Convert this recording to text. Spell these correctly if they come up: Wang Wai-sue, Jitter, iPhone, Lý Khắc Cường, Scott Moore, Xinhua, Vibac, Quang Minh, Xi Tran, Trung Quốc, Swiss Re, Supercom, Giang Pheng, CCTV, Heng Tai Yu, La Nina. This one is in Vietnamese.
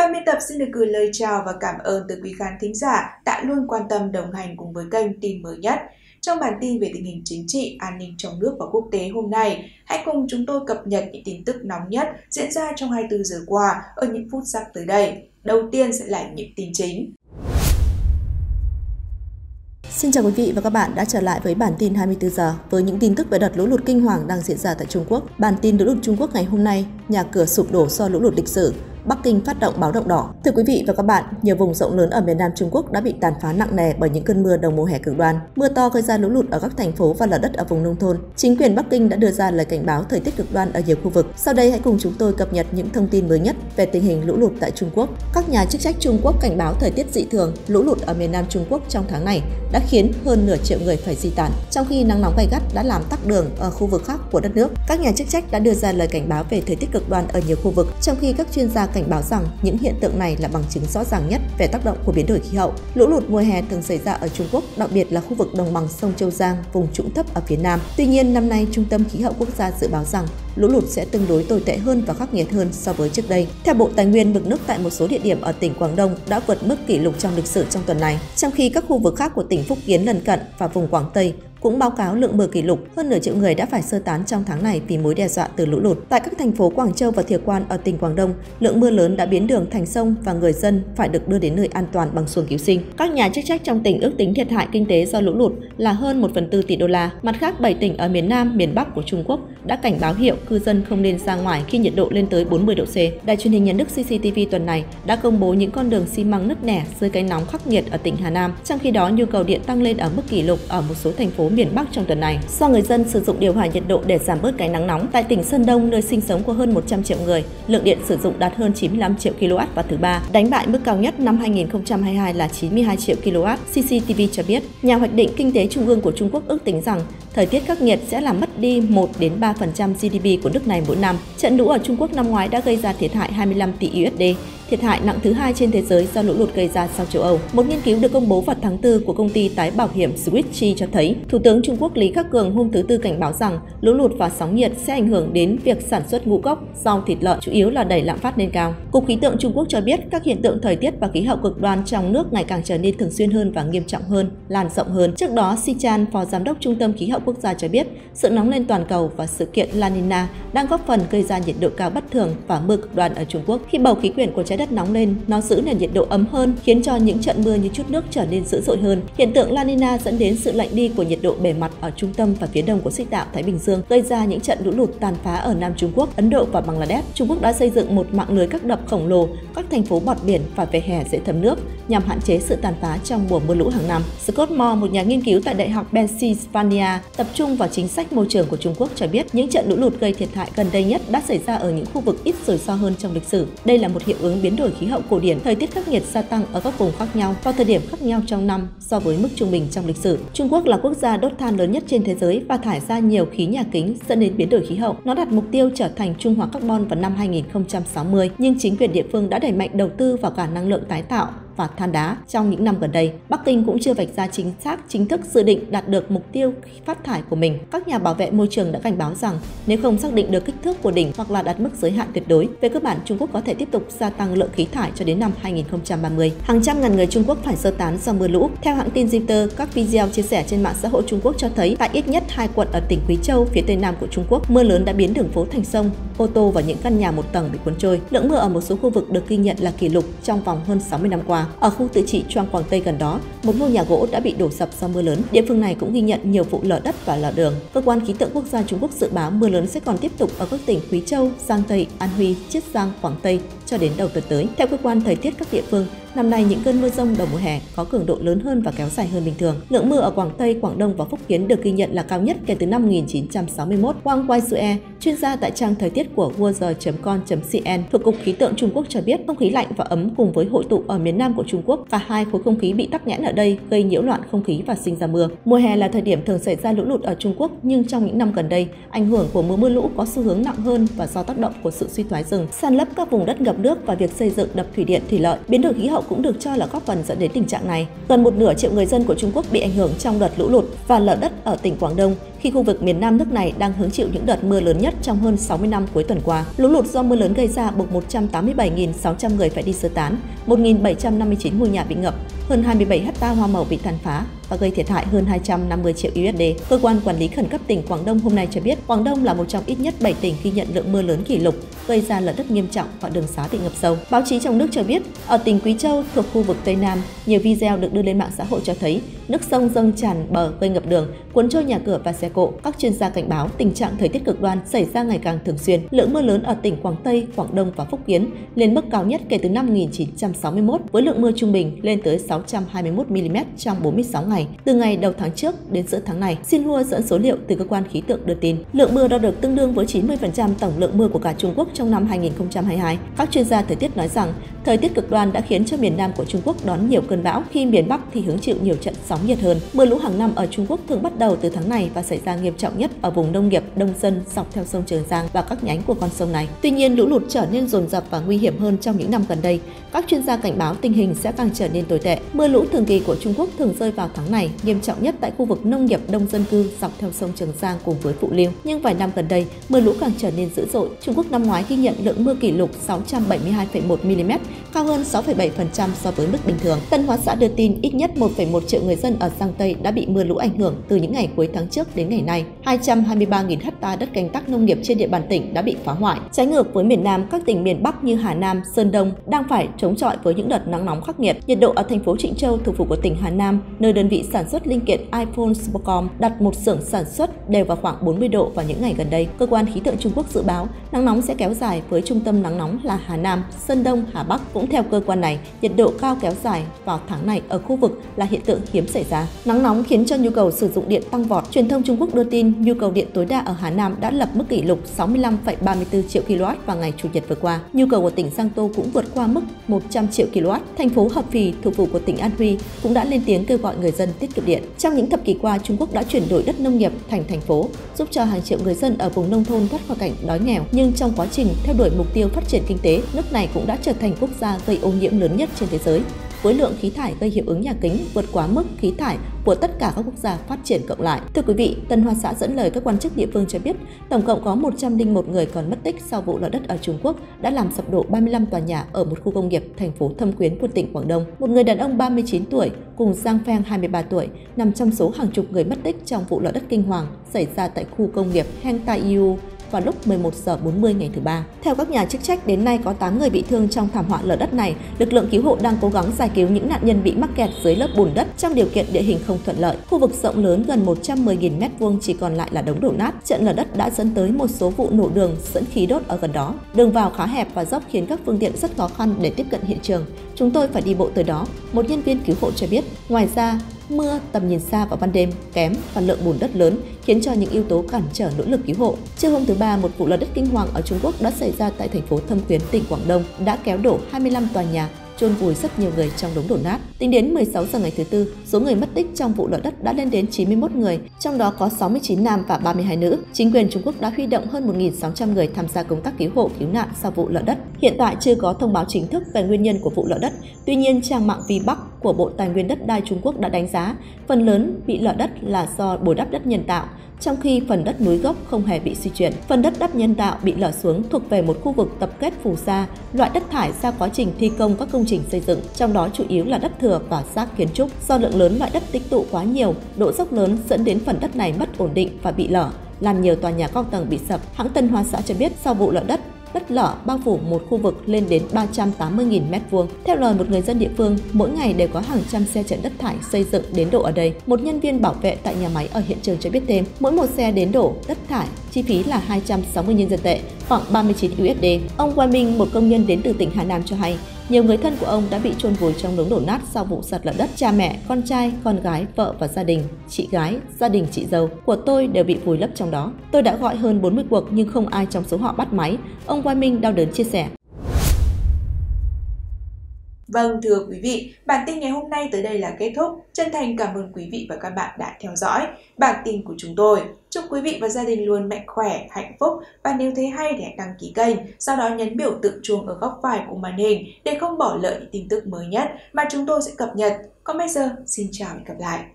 Ban biên tập xin được gửi lời chào và cảm ơn tới quý khán thính giả đã luôn quan tâm đồng hành cùng với kênh tin mới nhất. Trong bản tin về tình hình chính trị, an ninh trong nước và quốc tế hôm nay, hãy cùng chúng tôi cập nhật những tin tức nóng nhất diễn ra trong 24 giờ qua ở những phút sắp tới đây. Đầu tiên sẽ là những tin chính. Xin chào quý vị và các bạn đã trở lại với bản tin 24 giờ với những tin tức về đợt lũ lụt kinh hoàng đang diễn ra tại Trung Quốc. Bản tin lũ lụt Trung Quốc ngày hôm nay, nhà cửa sụp đổ do lũ lụt lịch sử, Bắc Kinh phát động báo động đỏ. Thưa quý vị và các bạn, nhiều vùng rộng lớn ở miền Nam Trung Quốc đã bị tàn phá nặng nề bởi những cơn mưa đầu mùa hè cực đoan. Mưa to gây ra lũ lụt ở các thành phố và lở đất ở vùng nông thôn. Chính quyền Bắc Kinh đã đưa ra lời cảnh báo thời tiết cực đoan ở nhiều khu vực. Sau đây hãy cùng chúng tôi cập nhật những thông tin mới nhất về tình hình lũ lụt tại Trung Quốc. Các nhà chức trách Trung Quốc cảnh báo thời tiết dị thường, lũ lụt ở miền Nam Trung Quốc trong tháng này đã khiến hơn nửa triệu người phải di tản, trong khi nắng nóng gay gắt đã làm tắc đường ở khu vực khác của đất nước. Các nhà chức trách đã đưa ra lời cảnh báo về thời tiết cực đoan ở nhiều khu vực, trong khi các chuyên gia cảnh báo rằng những hiện tượng này là bằng chứng rõ ràng nhất về tác động của biến đổi khí hậu. Lũ lụt mùa hè thường xảy ra ở Trung Quốc, đặc biệt là khu vực đồng bằng sông Châu Giang, vùng trũng thấp ở phía Nam. Tuy nhiên, năm nay Trung tâm Khí hậu Quốc gia dự báo rằng lũ lụt sẽ tương đối tồi tệ hơn và khắc nghiệt hơn so với trước đây. Theo Bộ Tài nguyên, mực nước tại một số địa điểm ở tỉnh Quảng Đông đã vượt mức kỷ lục trong lịch sử trong tuần này, trong khi các khu vực khác của tỉnh Phúc Kiến lân cận và vùng Quảng Tây cũng báo cáo lượng mưa kỷ lục. Hơn nửa triệu người đã phải sơ tán trong tháng này vì mối đe dọa từ lũ lụt. Tại các thành phố Quảng Châu và Thiệt Quan ở tỉnh Quảng Đông, lượng mưa lớn đã biến đường thành sông và người dân phải được đưa đến nơi an toàn bằng xuồng cứu sinh. Các nhà chức trách trong tỉnh ước tính thiệt hại kinh tế do lũ lụt là hơn 1/4 tỷ đô la. Mặt khác, 7 tỉnh ở miền Nam, miền Bắc của Trung Quốc đã cảnh báo hiệu cư dân không nên ra ngoài khi nhiệt độ lên tới 40 độ C. Đài truyền hình nhà nước CCTV tuần này đã công bố những con đường xi măng nứt nẻ dưới cái nóng khắc nghiệt ở tỉnh Hà Nam. Trong khi đó, nhu cầu điện tăng lên ở mức kỷ lục ở một số thành phố miền Bắc trong tuần này do người dân sử dụng điều hòa nhiệt độ để giảm bớt cái nắng nóng. Tại tỉnh Sơn Đông, nơi sinh sống của hơn 100 triệu người, lượng điện sử dụng đạt hơn 95 triệu kW vào thứ Ba, đánh bại mức cao nhất năm 2022 là 92 triệu kW. CCTV cho biết, nhà hoạch định kinh tế trung ương của Trung Quốc ước tính rằng thời tiết khắc nghiệt sẽ làm mất đi 1-3% GDP của nước này mỗi năm. Trận lũ ở Trung Quốc năm ngoái đã gây ra thiệt hại 25 tỷ USD, thiệt hại nặng thứ hai trên thế giới do lũ lụt gây ra sau châu Âu. Một nghiên cứu được công bố vào tháng 4 của công ty tái bảo hiểm Swiss Re cho thấy, Thủ tướng Trung Quốc Lý Khắc Cường hôm thứ Tư cảnh báo rằng lũ lụt và sóng nhiệt sẽ ảnh hưởng đến việc sản xuất ngũ cốc, rau, thịt lợn, chủ yếu là đẩy lạm phát lên cao. Cục Khí tượng Trung Quốc cho biết các hiện tượng thời tiết và khí hậu cực đoan trong nước ngày càng trở nên thường xuyên hơn và nghiêm trọng hơn, lan rộng hơn. Trước đó, Xi Tran, phó giám đốc Trung tâm Khí hậu Quốc gia cho biết sự nóng lên toàn cầu và sự kiện La Nina đang góp phần gây ra nhiệt độ cao bất thường và mưa cực đoan ở Trung Quốc. Khi bầu khí quyển của trái đất nóng lên, nó giữ nền nhiệt độ ấm hơn, khiến cho những trận mưa như chút nước trở nên dữ dội hơn. Hiện tượng La Nina dẫn đến sự lạnh đi của nhiệt độ bề mặt ở trung tâm và phía đông của xích đạo Thái Bình Dương, gây ra những trận lũ lụt tàn phá ở Nam Trung Quốc, Ấn Độ và Bangladesh. Trung Quốc đã xây dựng một mạng lưới các đập khổng lồ, các thành phố bọt biển và vỉa hè dễ thấm nước nhằm hạn chế sự tàn phá trong mùa mưa lũ hàng năm. Scott Moore, một nhà nghiên cứu tại Đại học Pennsylvania tập trung vào chính sách môi trường của Trung Quốc, cho biết những trận lũ lụt gây thiệt hại gần đây nhất đã xảy ra ở những khu vực ít rủi ro hơn trong lịch sử. Đây là một hiệu ứng biến đổi khí hậu cổ điển, thời tiết khắc nghiệt gia tăng ở các vùng khác nhau vào thời điểm khác nhau trong năm so với mức trung bình trong lịch sử. Trung Quốc là quốc gia đốt than lớn nhất trên thế giới và thải ra nhiều khí nhà kính dẫn đến biến đổi khí hậu. Nó đặt mục tiêu trở thành trung hòa carbon vào năm 2060, nhưng chính quyền địa phương đã đẩy mạnh đầu tư vào cả năng lượng tái tạo và than đá trong những năm gần đây. Bắc Kinh cũng chưa vạch ra chính thức dự định đạt được mục tiêu phát thải của mình. Các nhà bảo vệ môi trường đã cảnh báo rằng nếu không xác định được kích thước của đỉnh hoặc là đạt mức giới hạn tuyệt đối, về cơ bản Trung Quốc có thể tiếp tục gia tăng lượng khí thải cho đến năm 2030. Hàng trăm ngàn người Trung Quốc phải sơ tán do mưa lũ. Theo hãng tin Jitter, các video chia sẻ trên mạng xã hội Trung Quốc cho thấy tại ít nhất 2 quận ở tỉnh Quý Châu phía tây nam của Trung Quốc, mưa lớn đã biến đường phố thành sông, ô tô và những căn nhà một tầng bị cuốn trôi. Lượng mưa ở một số khu vực được ghi nhận là kỷ lục trong vòng hơn 60 năm qua. Ở khu tự trị Quang Minh gần đó, một ngôi nhà gỗ đã bị đổ sập do mưa lớn. Địa phương này cũng ghi nhận nhiều vụ lở đất và lở đường. Cơ quan khí tượng quốc gia Trung Quốc dự báo mưa lớn sẽ còn tiếp tục ở các tỉnh Quý Châu, Giang Tây, An Huy, Chiết Giang, Quảng Tây cho đến đầu tuần tới. Theo cơ quan thời tiết các địa phương, năm nay những cơn mưa rông đầu mùa hè có cường độ lớn hơn và kéo dài hơn bình thường. Lượng mưa ở Quảng Tây, Quảng Đông và Phúc Kiến được ghi nhận là cao nhất kể từ năm 1961. Wang Wai-sue, chuyên gia tại trang thời tiết của weather.com.cn thuộc Cục Khí tượng Trung Quốc cho biết, không khí lạnh và ấm cùng với hội tụ ở miền Nam của Trung Quốc và hai khối không khí bị tắc nghẽn ở đây gây nhiễu loạn không khí và sinh ra mưa. Mùa hè là thời điểm thường xảy ra lũ lụt ở Trung Quốc, nhưng trong những năm gần đây, ảnh hưởng của mưa lũ có xu hướng nặng hơn và do tác động của sự suy thoái rừng, san lấp các vùng đất ngập nước và việc xây dựng đập thủy điện thủy lợi. Biến đổi khí hậu cũng được cho là góp phần dẫn đến tình trạng này. Gần 1/2 triệu người dân của Trung Quốc bị ảnh hưởng trong đợt lũ lụt và lở đất ở tỉnh Quảng Đông. khi khu vực miền Nam nước này đang hứng chịu những đợt mưa lớn nhất trong hơn 60 năm cuối tuần qua. Lũ lụt do mưa lớn gây ra buộc 187.600 người phải đi sơ tán, 1.759 ngôi nhà bị ngập, hơn 27 hecta hoa màu bị tàn phá và gây thiệt hại hơn 250 triệu USD. Cơ quan quản lý khẩn cấp tỉnh Quảng Đông hôm nay cho biết Quảng Đông là một trong ít nhất 7 tỉnh ghi nhận lượng mưa lớn kỷ lục, gây ra lở đất nghiêm trọng và đường xá bị ngập sâu. Báo chí trong nước cho biết ở tỉnh Quý Châu thuộc khu vực Tây Nam, nhiều video được đưa lên mạng xã hội cho thấy nước sông dâng tràn bờ gây ngập đường, cuốn trôi nhà cửa và xe cộ. Các chuyên gia cảnh báo tình trạng thời tiết cực đoan xảy ra ngày càng thường xuyên. Lượng mưa lớn ở tỉnh Quảng Tây, Quảng Đông và Phúc Kiến lên mức cao nhất kể từ năm 1961 với lượng mưa trung bình lên tới 621 mm trong 46 ngày từ ngày đầu tháng trước đến giữa tháng này. Xinhua dẫn số liệu từ cơ quan khí tượng đưa tin lượng mưa đo được tương đương với 90% tổng lượng mưa của cả Trung Quốc trong năm 2022. Các chuyên gia thời tiết nói rằng thời tiết cực đoan đã khiến cho miền Nam của Trung Quốc đón nhiều cơn bão, khi miền Bắc thì hứng chịu nhiều trận sóng nhiệt hơn. Mưa lũ hàng năm ở Trung Quốc thường bắt đầu từ tháng này và xảy ra nghiêm trọng nhất ở vùng nông nghiệp đông dân dọc theo sông Trường Giang và các nhánh của con sông này. Tuy nhiên, lũ lụt trở nên dồn dập và nguy hiểm hơn trong những năm gần đây. Các chuyên gia cảnh báo tình hình sẽ càng trở nên tồi tệ. Mưa lũ thường kỳ của Trung Quốc thường rơi vào tháng này, nghiêm trọng nhất tại khu vực nông nghiệp đông dân cư dọc theo sông Trường Giang cùng với Phụ Lưu. Nhưng vài năm gần đây, mưa lũ càng trở nên dữ dội. Trung Quốc năm ngoái ghi nhận lượng mưa kỷ lục 672,1 mm, cao hơn 6,7% so với mức bình thường. Tân Hoa xã đưa tin ít nhất 1,1 triệu người dân ở Giang Tây đã bị mưa lũ ảnh hưởng từ những ngày cuối tháng trước đến ngày nay. 223.000 ha đất canh tác nông nghiệp trên địa bàn tỉnh đã bị phá hoại. Trái ngược với miền Nam, các tỉnh miền Bắc như Hà Nam, Sơn Đông đang phải chống chọi với những đợt nắng nóng khắc nghiệt. Nhiệt độ ở thành phố Trịnh Châu, thủ phủ của tỉnh Hà Nam, nơi đơn vị sản xuất linh kiện iPhone Supercom đặt một xưởng sản xuất đều vào khoảng 40 độ vào những ngày gần đây. Cơ quan khí tượng Trung Quốc dự báo nắng nóng sẽ kéo dài với trung tâm nắng nóng là Hà Nam, Sơn Đông, Hà Bắc. Cũng theo cơ quan này, nhiệt độ cao kéo dài vào tháng này ở khu vực là hiện tượng hiếm xảy ra. Nắng nóng khiến cho nhu cầu sử dụng điện tăng vọt. Truyền thông Trung Quốc đưa tin nhu cầu điện tối đa ở Hà Nam đã lập mức kỷ lục 65,34 triệu kW vào ngày Chủ nhật vừa qua. Nhu cầu của tỉnh Giang Tô cũng vượt qua mức 100 triệu kW. Thành phố Hợp Phì, thủ phủ của tỉnh An Huy, cũng đã lên tiếng kêu gọi người dân tiết kiệm điện. Trong những thập kỷ qua, Trung Quốc đã chuyển đổi đất nông nghiệp thành thành phố, giúp cho hàng triệu người dân ở vùng nông thôn thoát khỏi cảnh đói nghèo. Nhưng trong quá trình theo đuổi mục tiêu phát triển kinh tế, nước này cũng đã trở thành quốc gia gây ô nhiễm lớn nhất trên thế giới, với lượng khí thải gây hiệu ứng nhà kính vượt quá mức khí thải của tất cả các quốc gia phát triển cộng lại. Thưa quý vị, Tân Hoa xã dẫn lời các quan chức địa phương cho biết, tổng cộng có 101 người còn mất tích sau vụ lở đất ở Trung Quốc đã làm sập đổ 35 tòa nhà ở một khu công nghiệp thành phố Thâm Quyến của tỉnh Quảng Đông. Một người đàn ông 39 tuổi cùng Giang Pheng 23 tuổi nằm trong số hàng chục người mất tích trong vụ lở đất kinh hoàng xảy ra tại khu công nghiệp Heng Tai Yu vào lúc 11:40 ngày thứ Ba. Theo các nhà chức trách, đến nay có 8 người bị thương trong thảm họa lở đất này. Lực lượng cứu hộ đang cố gắng giải cứu những nạn nhân bị mắc kẹt dưới lớp bùn đất trong điều kiện địa hình không thuận lợi. Khu vực rộng lớn gần 110.000 m2 chỉ còn lại là đống đổ nát. Trận lở đất đã dẫn tới một số vụ nổ đường dẫn khí đốt ở gần đó. Đường vào khá hẹp và dốc khiến các phương tiện rất khó khăn để tiếp cận hiện trường. Chúng tôi phải đi bộ tới đó, một nhân viên cứu hộ cho biết. Ngoài ra, mưa, tầm nhìn xa vào ban đêm kém và lượng bùn đất lớn khiến cho những yếu tố cản trở nỗ lực cứu hộ. Trưa hôm thứ Ba, một vụ lở đất kinh hoàng ở Trung Quốc đã xảy ra tại thành phố Thâm Quyến, tỉnh Quảng Đông, đã kéo đổ 25 tòa nhà, chôn vùi rất nhiều người trong đống đổ nát. Tính đến 16 giờ ngày thứ Tư, số người mất tích trong vụ lở đất đã lên đến 91 người, trong đó có 69 nam và 32 nữ. Chính quyền Trung Quốc đã huy động hơn 1.600 người tham gia công tác cứu hộ cứu nạn sau vụ lở đất. Hiện tại chưa có thông báo chính thức về nguyên nhân của vụ lở đất. Tuy nhiên, trang mạng Vibac của Bộ Tài nguyên Đất đai Trung Quốc đã đánh giá phần lớn bị lở đất là do bồi đắp đất nhân tạo, trong khi phần đất núi gốc không hề bị suy chuyển. Phần đất đắp nhân tạo bị lở xuống thuộc về một khu vực tập kết phù sa, loại đất thải ra quá trình thi công các công trình xây dựng, trong đó chủ yếu là đất thừa và rác kiến trúc. Do lượng lớn loại đất tích tụ quá nhiều, độ dốc lớn dẫn đến phần đất này mất ổn định và bị lở, làm nhiều tòa nhà cao tầng bị sập. Hãng Tân Hoa xã cho biết sau vụ lở đất, đất lở bao phủ một khu vực lên đến 380.000 m2. Theo lời một người dân địa phương, mỗi ngày đều có hàng trăm xe chở đất thải xây dựng đến đổ ở đây. Một nhân viên bảo vệ tại nhà máy ở hiện trường cho biết thêm, mỗi một xe đến đổ đất thải, chi phí là 260 nhân dân tệ, khoảng 39 USD. Ông Quang Minh, một công nhân đến từ tỉnh Hà Nam cho hay, nhiều người thân của ông đã bị chôn vùi trong đống đổ nát sau vụ sạt lở đất. Cha mẹ, con trai, con gái, vợ và gia đình, chị gái, gia đình chị dâu của tôi đều bị vùi lấp trong đó. Tôi đã gọi hơn 40 cuộc nhưng không ai trong số họ bắt máy, ông Quang Minh đau đớn chia sẻ. Vâng, thưa quý vị, bản tin ngày hôm nay tới đây là kết thúc. Chân thành cảm ơn quý vị và các bạn đã theo dõi bản tin của chúng tôi. Chúc quý vị và gia đình luôn mạnh khỏe, hạnh phúc, và nếu thấy hay thì hãy đăng ký kênh, sau đó nhấn biểu tượng chuông ở góc phải của màn hình để không bỏ lỡ những tin tức mới nhất mà chúng tôi sẽ cập nhật. Còn bây giờ, xin chào và hẹn gặp lại!